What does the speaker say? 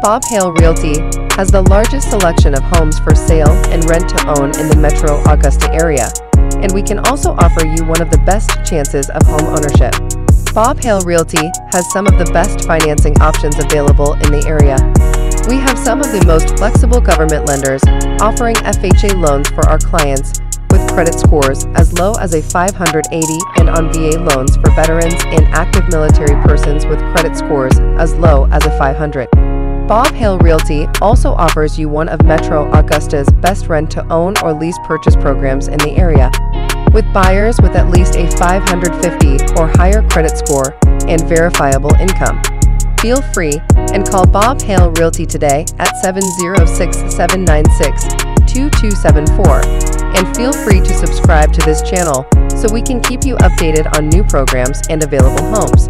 Bob Hale Realty has the largest selection of homes for sale and rent to own in the metro Augusta area, and we can also offer you one of the best chances of home ownership. Bob Hale Realty has some of the best financing options available in the area. We have some of the most flexible government lenders offering FHA loans for our clients with credit scores as low as a 580 and on VA loans for veterans and active military persons with credit scores as low as a 500. Bob Hale Realty also offers you one of Metro Augusta's best rent-to-own or lease purchase programs in the area. With buyers with at least a 550 or higher credit score and verifiable income. Feel free and call Bob Hale Realty today at 706-796-2274 and feel free to subscribe to this channel so we can keep you updated on new programs and available homes.